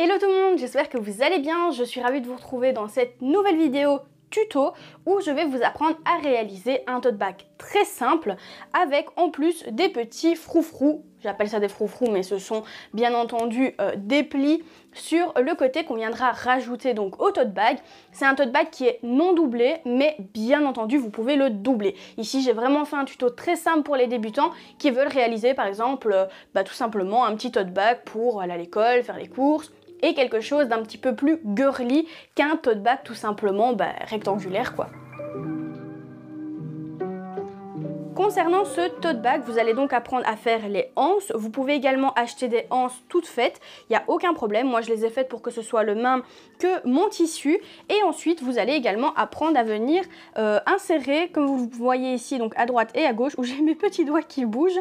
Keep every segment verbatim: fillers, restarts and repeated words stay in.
Hello tout le monde, j'espère que vous allez bien, je suis ravie de vous retrouver dans cette nouvelle vidéo tuto où je vais vous apprendre à réaliser un tote bag très simple avec en plus des petits froufrous, j'appelle ça des froufrous mais ce sont bien entendu euh, des plis sur le côté qu'on viendra rajouter donc au tote bag. C'est un tote bag qui est non doublé mais bien entendu vous pouvez le doubler. Ici j'ai vraiment fait un tuto très simple pour les débutants qui veulent réaliser par exemple euh, bah, tout simplement un petit tote bag pour aller à l'école, faire les courses, et quelque chose d'un petit peu plus girly qu'un tote bag tout simplement bah, rectangulaire quoi. Concernant ce tote bag, vous allez donc apprendre à faire les anses. Vous pouvez également acheter des anses toutes faites, il n'y a aucun problème. Moi, je les ai faites pour que ce soit le même que mon tissu. Et ensuite, vous allez également apprendre à venir euh, insérer, comme vous voyez ici, donc à droite et à gauche, où j'ai mes petits doigts qui bougent,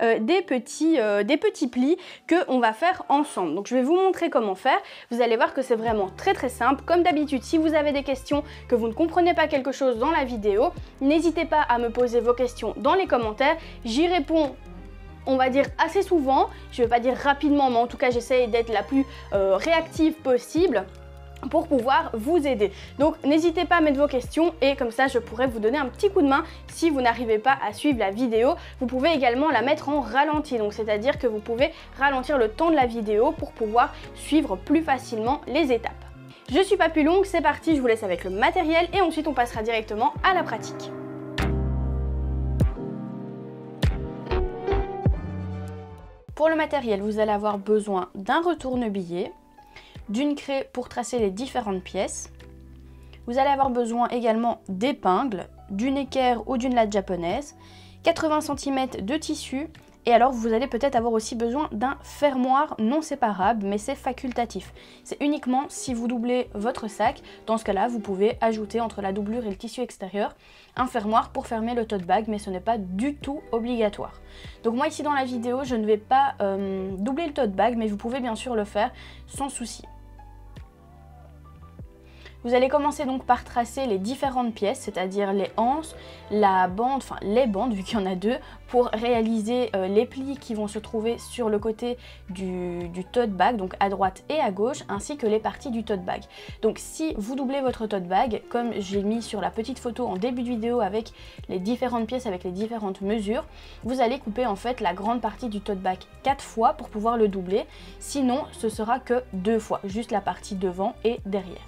euh, des, petits, euh, des petits plis qu'on va faire ensemble. Donc, je vais vous montrer comment faire. Vous allez voir que c'est vraiment très très simple. Comme d'habitude, si vous avez des questions, que vous ne comprenez pas quelque chose dans la vidéo, n'hésitez pas à me poser vos questions dans les commentaires, j'y réponds on va dire assez souvent, je ne vais pas dire rapidement mais en tout cas j'essaye d'être la plus euh, réactive possible pour pouvoir vous aider. Donc n'hésitez pas à mettre vos questions et comme ça je pourrai vous donner un petit coup de main si vous n'arrivez pas à suivre la vidéo. Vous pouvez également la mettre en ralenti, donc c'est à dire que vous pouvez ralentir le temps de la vidéo pour pouvoir suivre plus facilement les étapes. Je suis pas plus longue, c'est parti, je vous laisse avec le matériel et ensuite on passera directement à la pratique. Pour le matériel, vous allez avoir besoin d'un retourne-billet, d'une craie pour tracer les différentes pièces. Vous allez avoir besoin également d'épingles, d'une équerre ou d'une latte japonaise, quatre-vingts centimètres de tissu et alors vous allez peut-être avoir aussi besoin d'un fermoir non séparable mais c'est facultatif. C'est uniquement si vous doublez votre sac, dans ce cas-là vous pouvez ajouter entre la doublure et le tissu extérieur un fermoir pour fermer le tote bag mais ce n'est pas du tout obligatoire. Donc moi ici dans la vidéo je ne vais pas euh, doubler le tote bag mais vous pouvez bien sûr le faire sans souci. Vous allez commencer donc par tracer les différentes pièces, c'est-à-dire les anses, la bande, enfin les bandes vu qu'il y en a deux, pour réaliser euh, les plis qui vont se trouver sur le côté du, du tote bag, donc à droite et à gauche, ainsi que les parties du tote bag. Donc si vous doublez votre tote bag, comme j'ai mis sur la petite photo en début de vidéo avec les différentes pièces, avec les différentes mesures, vous allez couper en fait la grande partie du tote bag quatre fois pour pouvoir le doubler, sinon ce sera que deux fois, juste la partie devant et derrière.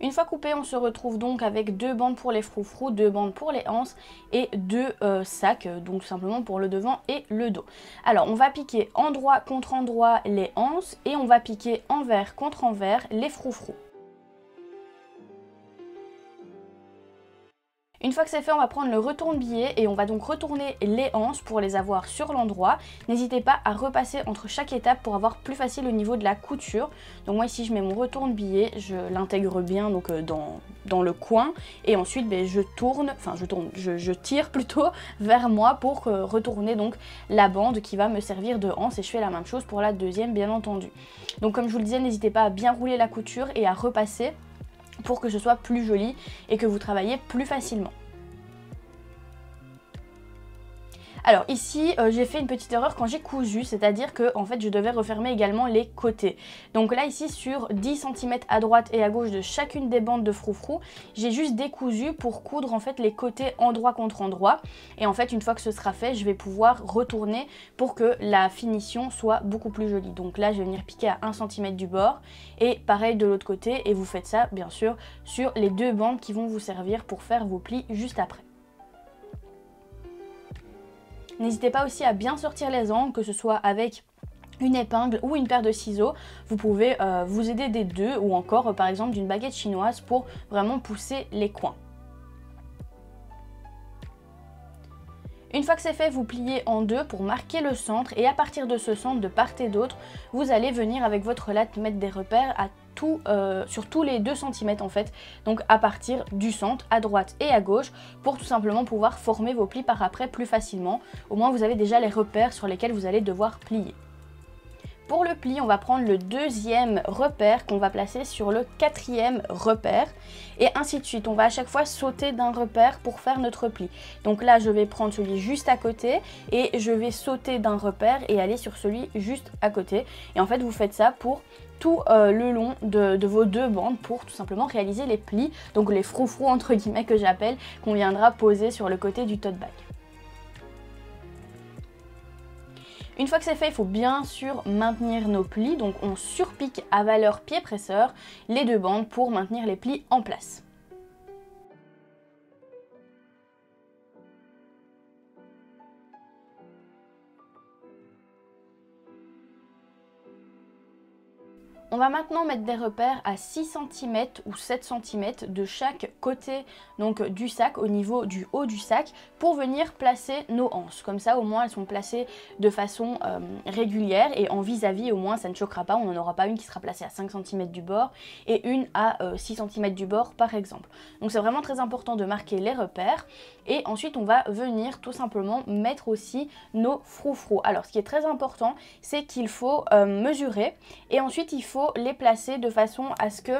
Une fois coupé, on se retrouve donc avec deux bandes pour les froufrous, deux bandes pour les anses et deux euh, sacs, donc tout simplement pour le devant et le dos. Alors on va piquer endroit contre endroit les anses et on va piquer envers contre envers les froufrous. Une fois que c'est fait, on va prendre le retourne-billet et on va donc retourner les anses pour les avoir sur l'endroit. N'hésitez pas à repasser entre chaque étape pour avoir plus facile au niveau de la couture. Donc moi ici, je mets mon retourne-billet, je l'intègre bien donc dans, dans le coin et ensuite ben, je tourne, enfin je tourne, je, je tire plutôt vers moi pour retourner donc la bande qui va me servir de anse et je fais la même chose pour la deuxième bien entendu. Donc comme je vous le disais, n'hésitez pas à bien rouler la couture et à repasser pour que ce soit plus joli et que vous travaillez plus facilement. Alors ici, euh, j'ai fait une petite erreur quand j'ai cousu, c'est-à-dire que en fait, je devais refermer également les côtés. Donc là ici, sur dix centimètres à droite et à gauche de chacune des bandes de froufrou, j'ai juste décousu pour coudre en fait les côtés endroit contre endroit. Et en fait, une fois que ce sera fait, je vais pouvoir retourner pour que la finition soit beaucoup plus jolie. Donc là, je vais venir piquer à un centimètre du bord et pareil de l'autre côté. Et vous faites ça, bien sûr, sur les deux bandes qui vont vous servir pour faire vos plis juste après. N'hésitez pas aussi à bien sortir les angles, que ce soit avec une épingle ou une paire de ciseaux. Vous pouvez euh, vous aider des deux ou encore euh, par exemple d'une baguette chinoise pour vraiment pousser les coins. Une fois que c'est fait, vous pliez en deux pour marquer le centre et à partir de ce centre de part et d'autre, vous allez venir avec votre latte mettre des repères à tout, euh, sur tous les deux centimètres en fait, donc à partir du centre, à droite et à gauche, pour tout simplement pouvoir former vos plis par après plus facilement. Au moins vous avez déjà les repères sur lesquels vous allez devoir plier. Pour le pli, on va prendre le deuxième repère qu'on va placer sur le quatrième repère et ainsi de suite. On va à chaque fois sauter d'un repère pour faire notre pli. Donc là, je vais prendre celui juste à côté et je vais sauter d'un repère et aller sur celui juste à côté. Et en fait, vous faites ça pour tout euh, le long de, de vos deux bandes pour tout simplement réaliser les plis, donc les froufrous entre guillemets que j'appelle, qu'on viendra poser sur le côté du tote bag. Une fois que c'est fait, il faut bien sûr maintenir nos plis, donc on surpique à valeur pied presseur les deux bandes pour maintenir les plis en place. On va maintenant mettre des repères à six centimètres ou sept centimètres de chaque côté donc, du sac au niveau du haut du sac pour venir placer nos anses. Comme ça au moins elles sont placées de façon euh, régulière et en vis-à-vis au moins ça ne choquera pas. On n'en aura pas une qui sera placée à cinq centimètres du bord et une à euh, six centimètres du bord par exemple. Donc c'est vraiment très important de marquer les repères et ensuite on va venir tout simplement mettre aussi nos froufrous. Alors ce qui est très important c'est qu'il faut euh, mesurer et ensuite il faut les placer de façon à ce que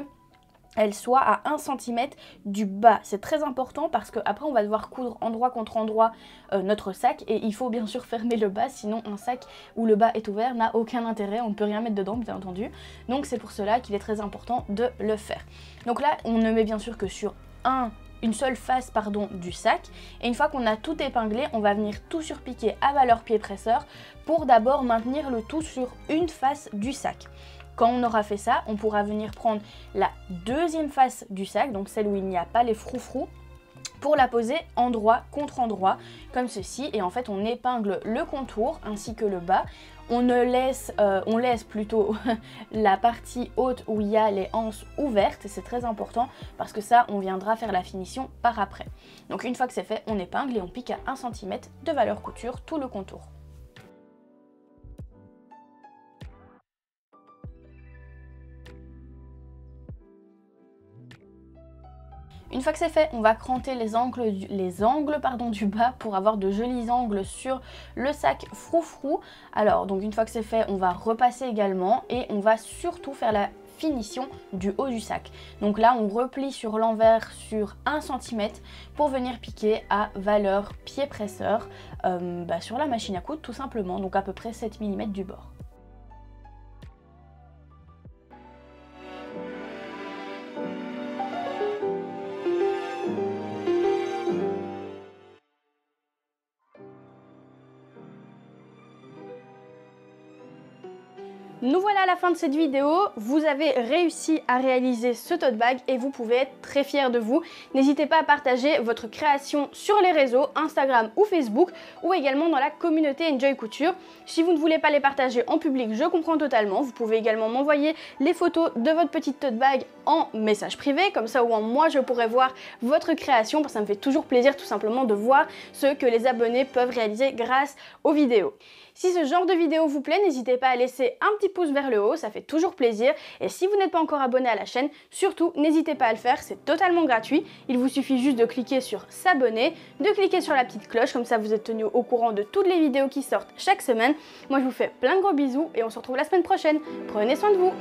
elle soit à un centimètre du bas. C'est très important parce qu'après on va devoir coudre endroit contre endroit euh, notre sac et il faut bien sûr fermer le bas, sinon un sac où le bas est ouvert n'a aucun intérêt, on ne peut rien mettre dedans bien entendu. Donc c'est pour cela qu'il est très important de le faire. Donc là on ne met bien sûr que sur un une seule face pardon du sac et une fois qu'on a tout épinglé on va venir tout surpiquer à valeur pied presseur pour d'abord maintenir le tout sur une face du sac. Quand on aura fait ça, on pourra venir prendre la deuxième face du sac, donc celle où il n'y a pas les froufrous, pour la poser endroit contre endroit, comme ceci. Et en fait, on épingle le contour ainsi que le bas. On ne laisse, euh, on laisse plutôt la partie haute où il y a les anses ouvertes. C'est très important parce que ça, on viendra faire la finition par après. Donc une fois que c'est fait, on épingle et on pique à un centimètre de valeur couture tout le contour. Une fois que c'est fait, on va cranter les angles, du, les angles pardon, du bas pour avoir de jolis angles sur le sac froufrou. Alors, donc une fois que c'est fait, on va repasser également et on va surtout faire la finition du haut du sac. Donc là, on replie sur l'envers sur un centimètre pour venir piquer à valeur pied presseur euh, bah sur la machine à coudre tout simplement, donc à peu près sept millimètres du bord. Nous voilà à la fin de cette vidéo, vous avez réussi à réaliser ce tote bag et vous pouvez être très fiers de vous. N'hésitez pas à partager votre création sur les réseaux, Instagram ou Facebook ou également dans la communauté Enjoy Couture. Si vous ne voulez pas les partager en public, je comprends totalement. Vous pouvez également m'envoyer les photos de votre petite tote bag en message privé, comme ça au moins moi je pourrai voir votre création parce que ça me fait toujours plaisir tout simplement de voir ce que les abonnés peuvent réaliser grâce aux vidéos. Si ce genre de vidéo vous plaît, n'hésitez pas à laisser un petit pouce vers le haut, ça fait toujours plaisir. Et si vous n'êtes pas encore abonné à la chaîne, surtout n'hésitez pas à le faire, c'est totalement gratuit. Il vous suffit juste de cliquer sur s'abonner, de cliquer sur la petite cloche, comme ça vous êtes tenu au courant de toutes les vidéos qui sortent chaque semaine. Moi je vous fais plein de gros bisous et on se retrouve la semaine prochaine. Prenez soin de vous.